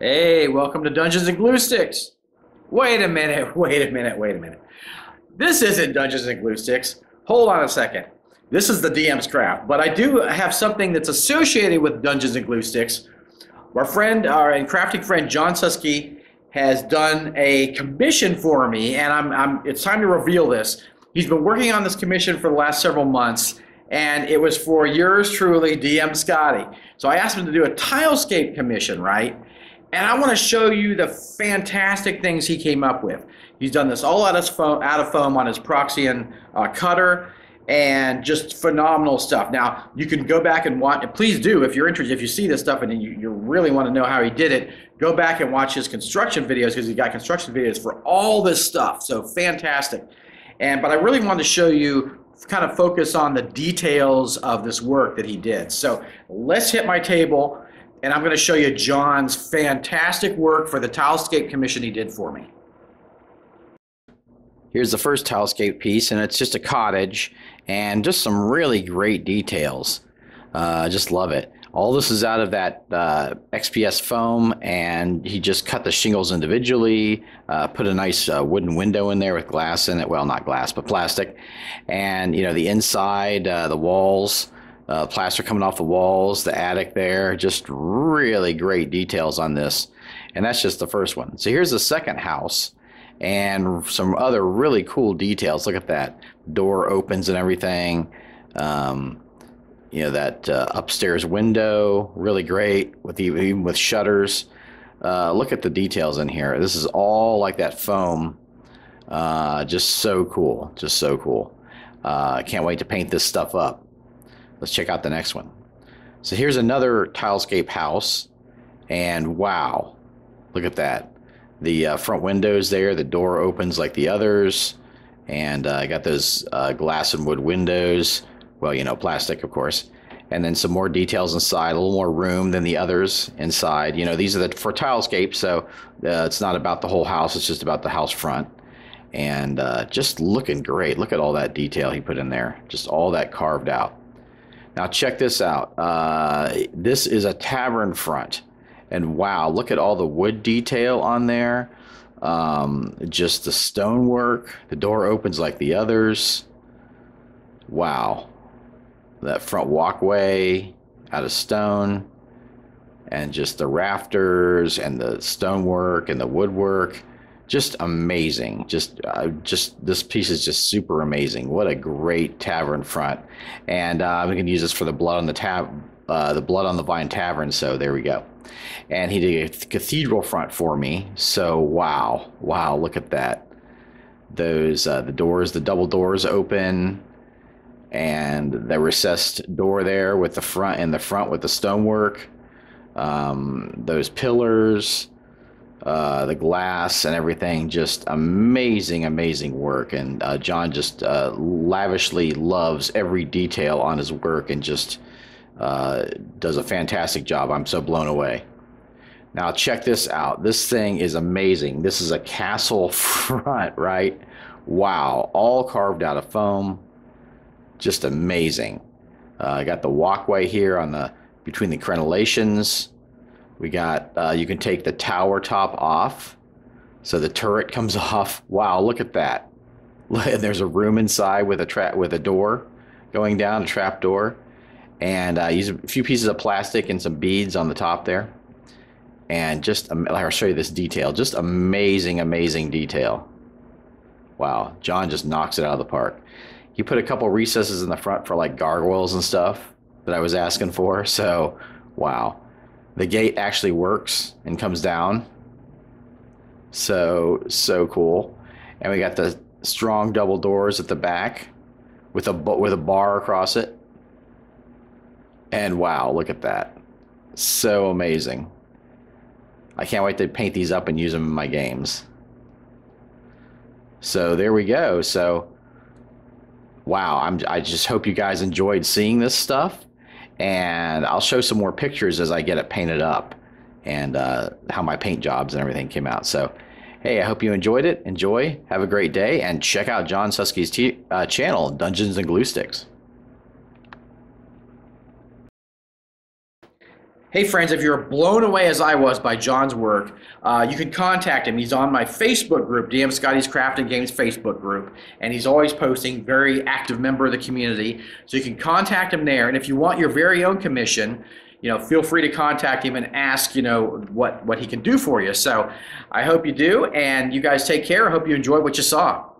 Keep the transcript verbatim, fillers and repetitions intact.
Hey, welcome to Dungeons and Gluesticks. Wait a minute, wait a minute, wait a minute. This isn't Dungeons and Gluesticks. Hold on a second. This is the D M's craft, but I do have something that's associated with Dungeons and Gluesticks. Our friend, our and crafting friend John Susky has done a commission for me, and I'm, I'm it's time to reveal this. He's been working on this commission for the last several months, and it was for yours truly, D M Scotty. So I asked him to do a Tilescape commission, right? And I want to show you the fantastic things he came up with. He's done this all out of foam, out of foam on his Proxxon uh, cutter, and just phenomenal stuff. Now you can go back and watch. Please do, if you're interested, if you see this stuff and you, you really want to know how he did it, go back and watch his construction videos, because he got construction videos for all this stuff. So fantastic. And but I really wanted to show you, kind of focus on the details of this work that he did. So let's hit my table. And I'm going to show you John's fantastic work for the Tilescape commission he did for me. Here's the first Tilescape piece, and it's just a cottage and just some really great details. I uh, just love it. All this is out of that uh, X P S foam, and he just cut the shingles individually, uh, put a nice uh, wooden window in there with glass in it. Well, not glass, but plastic. And, you know, the inside, uh, the walls. Uh, plaster coming off the walls, the attic there, just really great details on this. And that's just the first one. So here's the second house and some other really cool details. Look at that. Door opens and everything. Um, you know, that uh, upstairs window, really great, with the, even with shutters. Uh, look at the details in here. This is all like that foam. Uh, just so cool. Just so cool. Uh, I can't wait to paint this stuff up. Let's check out the next one. So here's another Tilescape house, and wow, look at that. The uh, front windows there, the door opens like the others, and I uh, got those uh, glass and wood windows, well, you know, plastic, of course, and then some more details inside, a little more room than the others inside. You know, these are the, for Tilescape, so uh, it's not about the whole house, it's just about the house front. And uh, just looking great. Look at all that detail he put in there, just all that carved out. Now check this out. Uh, this is a tavern front, and wow, look at all the wood detail on there. Um, just the stonework. The door opens like the others. Wow, that front walkway out of stone, and just the rafters and the stonework and the woodwork. Just amazing. Just, uh, just this piece is just super amazing. What a great tavern front, and uh, we can use this for the blood on the tab, uh, the Blood on the Vine tavern. So there we go. And he did a cathedral front for me. So wow, wow, look at that. Those uh, the doors, the double doors open, and the recessed door there with the front and the front with the stonework. Um, those pillars. Uh, the glass and everything, just amazing, amazing work. And uh, John just uh, lavishly loves every detail on his work, and just uh, does a fantastic job. I'm so blown away. Now check this out. This thing is amazing. This is a castle front, right? Wow, all carved out of foam. Just amazing. I uh, got the walkway here on the between the crenellations. We got, uh, you can take the tower top off, so the turret comes off. Wow, look at that. There's a room inside with a trap, with a door going down, a trap door. And I uh, use a few pieces of plastic and some beads on the top there. And just, um, I'll show you this detail, just amazing, amazing detail. Wow, John just knocks it out of the park. He put a couple recesses in the front for like gargoyles and stuff that I was asking for, so wow. The gate actually works and comes down. So, so cool. And we got the strong double doors at the back with a, with a bar across it. And wow, look at that. So amazing. I can't wait to paint these up and use them in my games. So there we go. So, wow, I'm, I just hope you guys enjoyed seeing this stuff. And I'll show some more pictures as I get it painted up, and uh, how my paint jobs and everything came out. So, hey, I hope you enjoyed it. Enjoy. Have a great day. And check out John Susky's t uh, channel, Dungeons and Gluesticks. hey friends, if you're blown away as I was by John's work, uh, you can contact him. He's on my Facebook group, D M Scotty's Craft and Games Facebook group, and he's always posting, very active member of the community. So you can contact him there, and if you want your very own commission, you know, feel free to contact him and ask, you know, what, what he can do for you. So I hope you do, and you guys take care. I hope you enjoyed what you saw.